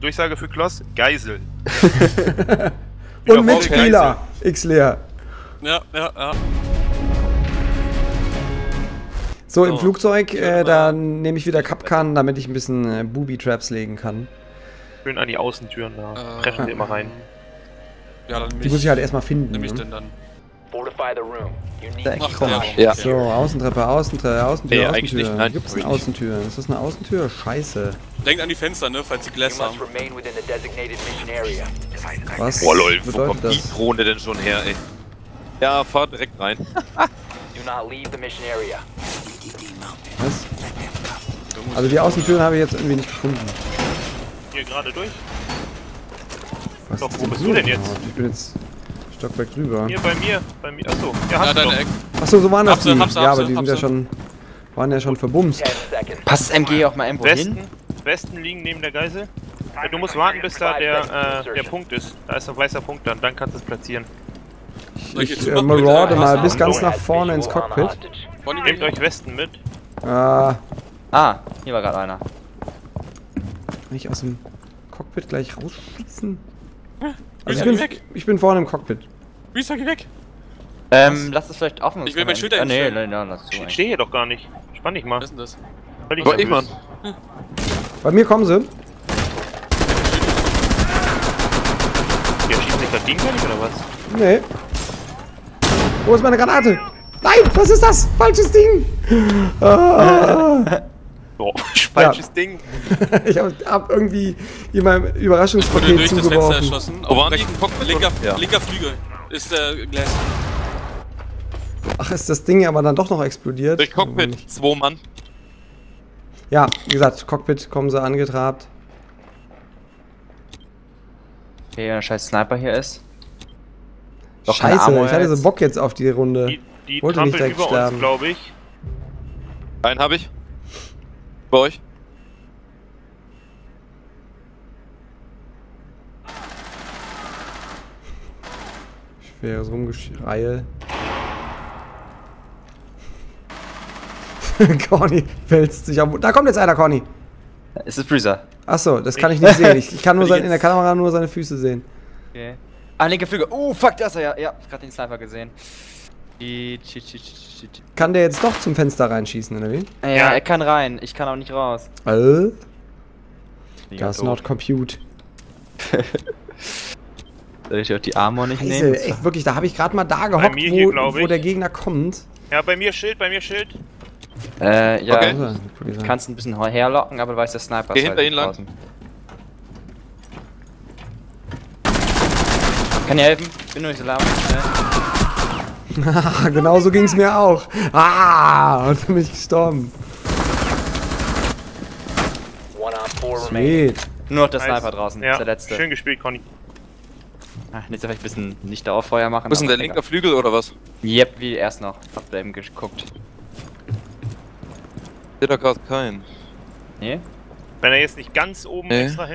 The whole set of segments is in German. Durchsage für Kloss, Geisel. Und Mitspieler, X-Leer. Ja, ja, ja. So, im Flugzeug, da nehme ich wieder Kapkan, damit ich ein bisschen Booby-Traps legen kann. Schön an die Außentüren, da brechen wir immer rein. Ja, dann die muss ich halt erstmal finden. Nimm ich denn dann? Ja. So, Außentreppe, Außentreppe, Außentür, Außentür. Nein, gibt's eine Außentür? Ist das eine Außentür? Scheiße. Denkt an die Fenster, ne, falls die Gläser haben. Was? Boah, lol, wo kommt das? Die Drohne denn schon her, ey? Ja, fahr direkt rein. Was? Also die Außentüren habe ich jetzt irgendwie nicht gefunden. Hier gerade durch? Was doch, wo bist du denn jetzt? Ich bin jetzt Stockwerk drüber. Hier bei mir, achso. Ja, ja, deine Eck. Achso, so waren das die. Ja, aber die sind ja schon, waren ja schon verbumst. Passt MG auch mal irgendwo hin? Westen liegen neben der Geisel. Du musst warten, bis da der Punkt ist. Da ist ein weißer Punkt dann kannst du es platzieren. Ich maraud mal bis ganz nach vorne ins Cockpit. Nehmt euch Westen mit. Hier war gerade einer. Nicht aus dem Cockpit gleich rausschießen? Also ich bin vorne im Cockpit. Wie ist er, geh weg? Lass es vielleicht offen. Ich will mein Schild einstellen. Nein, lass es. Ich stehe hier doch gar nicht. Spann dich mal. Was ist denn das? Ich Mann. Bei mir kommen sie. Der schießt nicht dagegen, oder was? Nee. Wo ist meine Granate? Nein, was ist das? Falsches Ding! Oh, falsches Ding. Ich hab irgendwie in meinem Überraschungspaket zugeworfen. Das Fenster erschossen. Auf linker Flügel ist der Glas. Ach, ist das Ding aber dann doch noch explodiert? Durch Cockpit, 2 Mann. Ja, wie gesagt, Cockpit kommen sie angetrabt. Okay, der scheiß Sniper hier ist. Doch scheiße, ich hatte so Bock jetzt auf die Runde. Die wollte nicht direkt sterben, glaube ich. Einen habe ich. Bei euch. Ich wäre so rumgeschreie. Corny wälzt sich am... Da kommt jetzt einer, Corny! Ist es Freezer? Achso, das kann ich nicht sehen. Ich kann nur in der Kamera nur seine Füße sehen. Okay. Ah, linke Flügel. Oh, fuck, da ist er ja. Ja, ich hab grad den Sniper gesehen. Kann der jetzt doch zum Fenster reinschießen, oder wie? Ja, er kann rein. Ich kann auch nicht raus. Does not compute. Soll ich auch die Armor nicht nehmen? Echt, wirklich, da habe ich gerade mal da gehockt, wo der Gegner kommt. Ja, bei mir Schild, bei mir Schild. Ja, okay. Du kannst ein bisschen herlocken, aber du weißt, der Sniper ist halt draußen. Kann dir helfen? Bin nur nicht so laut. Genau so ging's mir auch. Und bin ich gestorben. Sweet. Nur noch der Sniper draußen, ja, der letzte. Schön gespielt, Conny. Ach, jetzt vielleicht ein bisschen nicht da auf Feuer machen. Bisschen der linke Flügel oder was? Yep, wie erst noch. Hab da eben geguckt. Ich seh da gerade keinen. Nee? Wenn er jetzt nicht ganz oben extra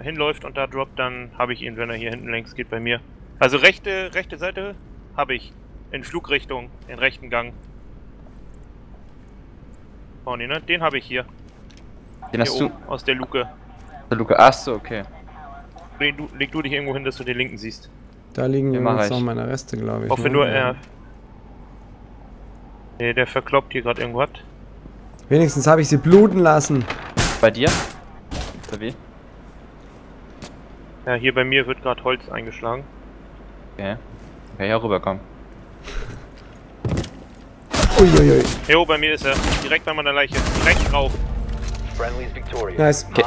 hinläuft und da droppt, dann habe ich ihn, wenn er hier hinten längs geht, bei mir. Also rechte Seite. Habe ich. In Flugrichtung, in rechten Gang. Oh ne, den habe ich hier. Den hast du? Aus der Luke. Achso, okay. Leg du dich irgendwo hin, dass du den linken siehst. Da liegen jetzt noch meine Reste, glaube ich. Hoffe nur er. Ne, der verkloppt hier gerade irgendwas. Wenigstens habe ich sie bluten lassen. Bei dir? Oder wie? Ja, hier bei mir wird gerade Holz eingeschlagen. Okay. Kann ich auch rüberkommen. Uiuiui. Jo, bei mir ist er. Direkt bei meiner Leiche. Direkt rauf. Nice. Okay.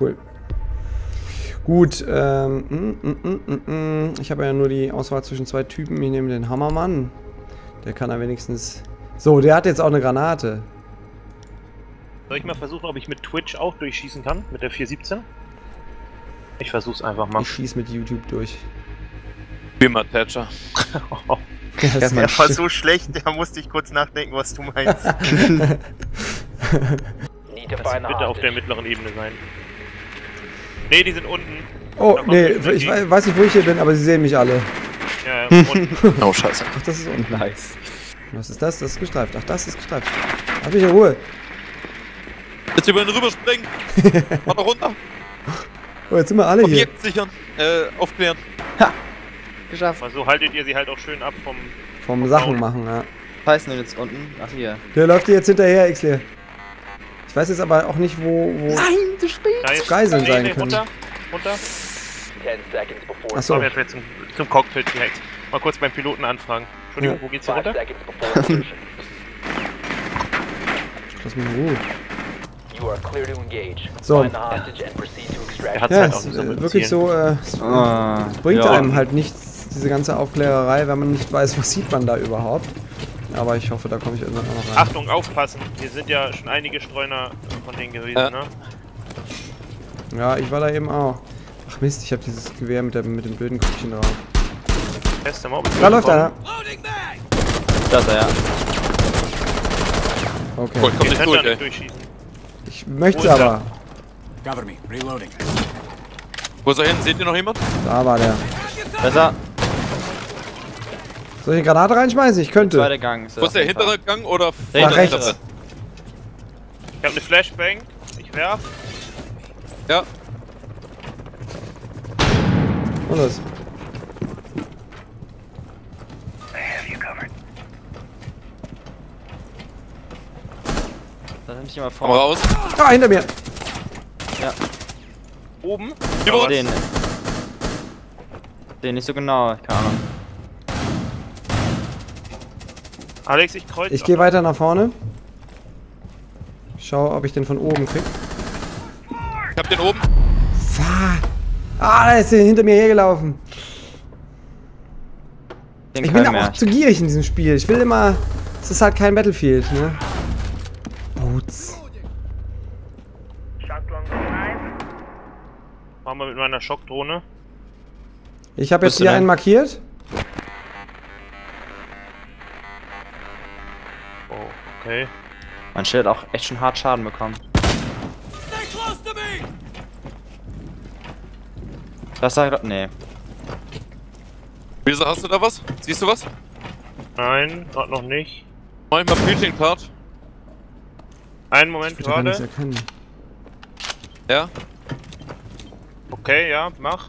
Cool. Gut, ich habe ja nur die Auswahl zwischen 2 Typen. Ich nehme den Hammermann. Der kann da wenigstens... So, der hat jetzt auch eine Granate. Soll ich mal versuchen, ob ich mit Twitch auch durchschießen kann? Mit der 417? Ich versuch's einfach mal. Ich schieß mit YouTube durch. Wie immer, Thatcher. Der war so schlecht, da musste ich kurz nachdenken, was du meinst. Das bitte auf der mittleren Ebene sein. Ne, die sind unten. Oh, ne, ich weiß nicht, wo ich hier bin, aber sie sehen mich alle. Ja, unten. Oh, scheiße. Ach, das ist unten. Nice. Was ist das? Das ist gestreift. Ach, das ist gestreift. Hab ich in Ruhe. Jetzt über ihn rüberspringen. Warte runter. Oh, jetzt sind wir alle Objekt hier. Objekt sichern. Aufklären. Ha. Geschafft. Also haltet ihr sie halt auch schön ab vom... Vom Sachen machen, ja. Was heißt denn jetzt unten? Ach, hier. Der läuft dir jetzt hinterher, Xle. Ich weiß jetzt aber auch nicht, wo... Nein, zu spät! Geiseln sein können. Runter, runter. Ach so. Aber jetzt zum Cockpit direkt. Mal kurz beim Piloten anfragen. Entschuldigung, ja. Wo geht's hier runter? Lass mich in Ruhe. So. Er hat's halt auch nicht so mit wirklich so, es bringt einem halt nichts, diese ganze Aufklärerei, wenn man nicht weiß, was sieht man da überhaupt. Aber ich hoffe, da komme ich irgendwann auch noch rein. Achtung, aufpassen! Hier sind ja schon einige Streuner von denen gewesen, ne? Ja, ich war da eben auch. Ach Mist, ich habe dieses Gewehr mit dem blöden Köpfchen drauf. Da läuft einer! Da ist er, ja. Okay. Cool, komm nicht durch, nicht durchschießen. Ich möchte aber. Wo ist er hin? Seht ihr noch jemand? Da war der. Besser. Soll ich eine Granate reinschmeißen? Ich könnte. Zweiter Gang. Wo ist der hintere Gang oder nach rechts? Ich hab eine Flashbang. Ich werf. Ja. Und los. Da nimm ich mal vor. Komm raus. Ah, hinter mir. Ja. Oben? Über den. Den nicht so genau. Keine Ahnung. Alex, ich kreuze. Ich gehe weiter nach vorne. Schau, ob ich den von oben krieg. Ich hab den oben. Fuck. Ah, da ist der hinter mir hergelaufen. Ich bin auch zu gierig in diesem Spiel. Ich will immer. Es ist halt kein Battlefield, ne? Boots. Machen wir mit meiner Schockdrohne. Ich habe jetzt hier einen markiert. Okay. Man stellt auch echt schon hart Schaden bekommen. Das sag ich grad. Nee. Wieso, hast du da was? Siehst du was? Nein, grad noch nicht. Mach mal Preaching Part. Einen Moment gerade. Ich kann nichts erkennen. Ja. Okay, ja, mach.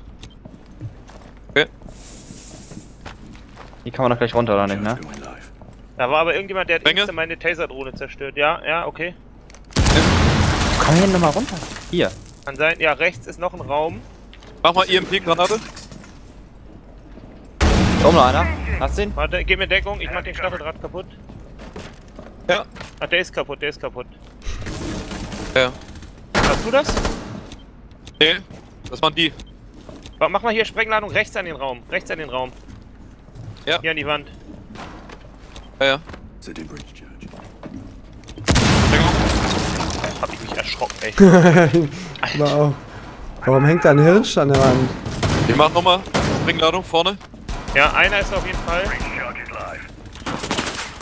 Okay. Hier kann man doch gleich runter, oder nicht, ne? Da war aber irgendjemand, der hat meine Taser-Drohne zerstört. Ja, ja, okay. Komm hier nochmal runter. Hier. Kann sein, ja, rechts ist noch ein Raum. Mach mal IMP-Granate. Da oben noch einer. Hast du ihn? Warte, gib mir Deckung, ich mach den Stacheldraht kaputt. Ja. Ach, der ist kaputt, der ist kaputt. Ja. Hast du das? Nee, das waren die. Mach mal hier Sprengladung rechts an den Raum. Rechts an den Raum. Ja. Hier an die Wand. Ja, ja. Hab ich mich erschrocken, ey. Wow. Warum hängt da ein Hirsch an der Wand? Ich mach nochmal Springladung vorne. Ja, einer ist auf jeden Fall.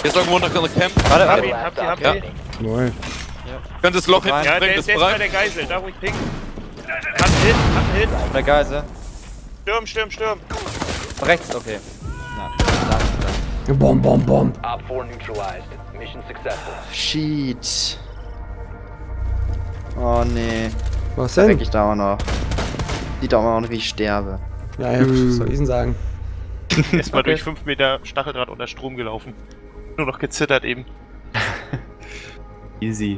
Hier ist irgendwo unter der Camp. Warte, hab ihn. Neu. Könnt das Loch hinten. Ja, der ist jetzt bei der Geisel, da wo ich ping. Hat einen Hit. Der Geisel. Stürm. Rechts, okay. Bomb. Op 4 neutralized. Mission successful. Shit. Oh nee. Was denn? Ich da auch noch. Sieht doch mal noch, wie ich sterbe. Ja, ja, was soll ich denn sagen? Erstmal okay. Durch 5 Meter Stacheldraht unter Strom gelaufen. Nur noch gezittert eben. Easy.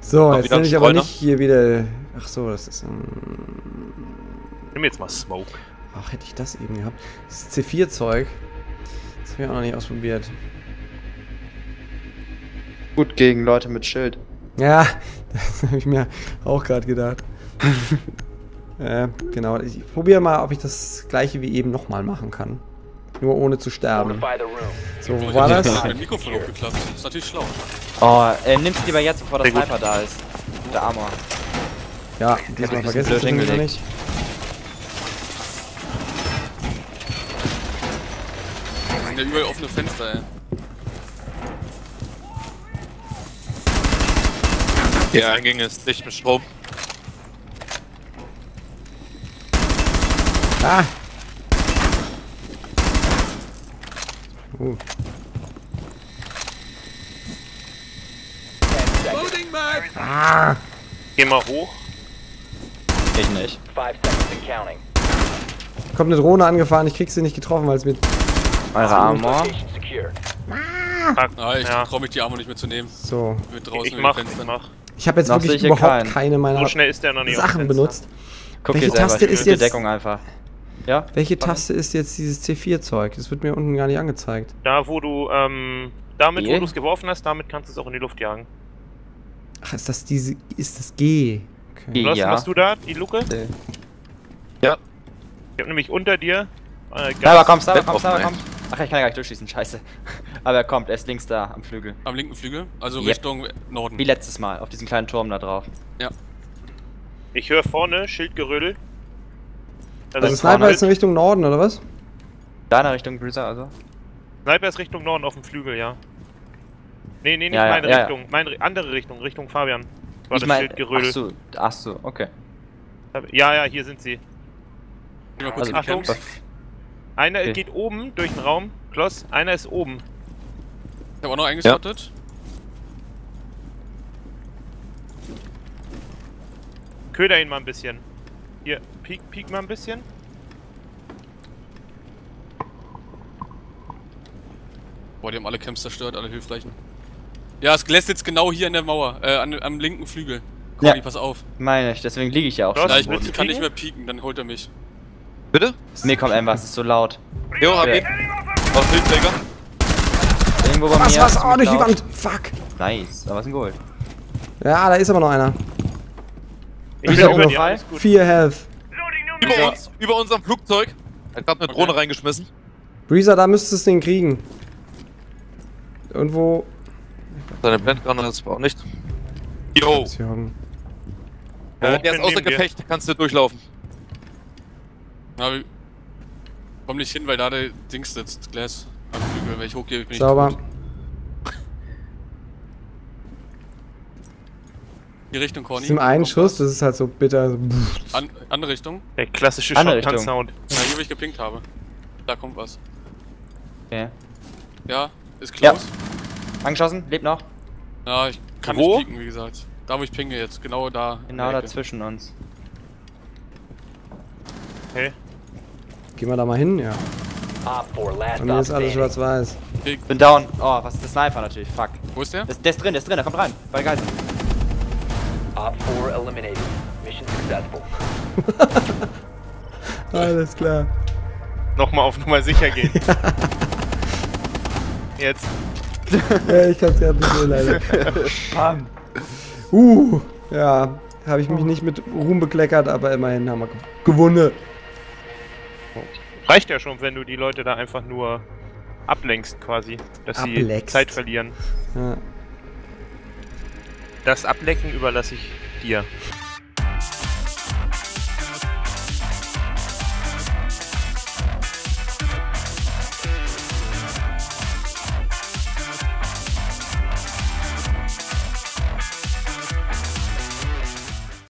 So, jetzt nehme ich aber nicht hier wieder. Ach so, das ist ein. Nimm jetzt mal Smoke. Ach, hätte ich das eben gehabt. Das C4-Zeug. Das hab ich auch noch nicht ausprobiert. Gut gegen Leute mit Schild. Ja, das habe ich mir auch gerade gedacht. Genau, ich probiere mal, ob ich das gleiche wie eben nochmal machen kann. Nur ohne zu sterben. So, wo war das? Ich hab mein Mikrofon aufgeklappt. Das ist natürlich schlau. Oh, nimm's lieber jetzt, bevor der Sniper da ist. Der Armor. Ja, diesmal vergessen wir den noch nicht. Ja, überall offene Fenster, ey. Der Eingang ist dicht mit Strom. Ah! Oh. Ah. Geh mal hoch. Ich nicht. Kommt eine Drohne angefahren, ich krieg sie nicht getroffen, weil es mit... Eure Armor? Ah, ich trau mich die Armor nicht mehr zu nehmen. So. Ich habe jetzt noch wirklich überhaupt keine meiner so schnell ist der noch nicht Sachen benutzt. Guck welche Taste ist jetzt... Deckung einfach. Ja? Welche Taste ist jetzt dieses C4-Zeug? Das wird mir unten gar nicht angezeigt. Da, wo du, damit, wo du es geworfen hast, damit kannst du es auch in die Luft jagen. Ach, ist das diese... Ist das G? Okay. Was machst du da? Die Luke? Nee. Ja. Ich hab nämlich unter dir... Da kommst. Ach, ich kann ja gar nicht durchschießen, scheiße. Aber er kommt, er ist links da, am Flügel. Am linken Flügel? Also Richtung Norden. Wie letztes Mal, auf diesen kleinen Turm da drauf. Ja. Ich höre vorne Schildgerödel. Also Sniper ist in Richtung Norden, oder was? Deiner Richtung, Bruiser, also? Sniper ist Richtung Norden auf dem Flügel, ja. Nee, nee, nicht ja, meine ja, Richtung, ja. Meine andere Richtung, Richtung Fabian. War ich das mein, Schildgerödel. Ach so, okay. Ja, ja, hier sind sie. Mal kurz Achtung. Einer geht oben durch den Raum, Kloss, einer ist oben. Ich hab auch noch eingeschottet. Ja. Köder ihn mal ein bisschen. Hier, peek mal ein bisschen. Boah, die haben alle Camps zerstört, alle Hilfsleichen. Ja, es lässt jetzt genau hier an der Mauer, am linken Flügel. Komm, ja. Pass auf. Meine ich, deswegen liege ich ja auch schon. Ja, ich kann nicht mehr pieken, dann holt er mich. Bitte? Nee, komm, Emma, es ist so laut. Jo, hab ich. Auf Bildträger. Irgendwo bei mir. Was? Oh, durch die Wand. Fuck. Nice. Da war's ein Gold. Ja, da ist aber noch einer. Ich bin über dir, alles gut. 4 Health. Über unserem Flugzeug. Er hat eine Drohne reingeschmissen. Breezer, da müsstest du den kriegen. Irgendwo. Seine Blendgranate ist auch nicht. Jo. Der ist außer Gefecht, kannst du durchlaufen. Na, komm nicht hin, weil da der Dings sitzt, Glass am Flügel, wenn ich hochgehe, bin ich sauber. Tot. Die Richtung, Corny. Zum einen Schuss, das ist halt so bitter. Andere Richtung? Der klassische Shotgun-Sound. Ja, hier, wo ich gepinkt habe. Da kommt was. Okay. Ja, ist close. Ja. Angeschossen, lebt noch. Ja, ich kann nicht pieken, wie gesagt. Da, wo ich pinge jetzt, genau da. Genau dazwischen uns. Okay. Gehen wir da mal hin, ja. Bei mir ist alles schwarz-weiß. Ich bin down. Oh, was ist der Sniper natürlich? Fuck. Wo ist der? Der ist drin, der kommt rein. Bei Geist. Alles klar. Nochmal auf Nummer sicher gehen. Ja. Jetzt. Ja, ich kann's gerade nicht sehen, leider. Bam. Ja. Habe ich mich nicht mit Ruhm bekleckert, aber immerhin haben wir gewonnen. Reicht ja schon, wenn du die Leute da einfach nur ablenkst quasi, dass sie Zeit verlieren. Ja. Das Ablecken überlasse ich dir.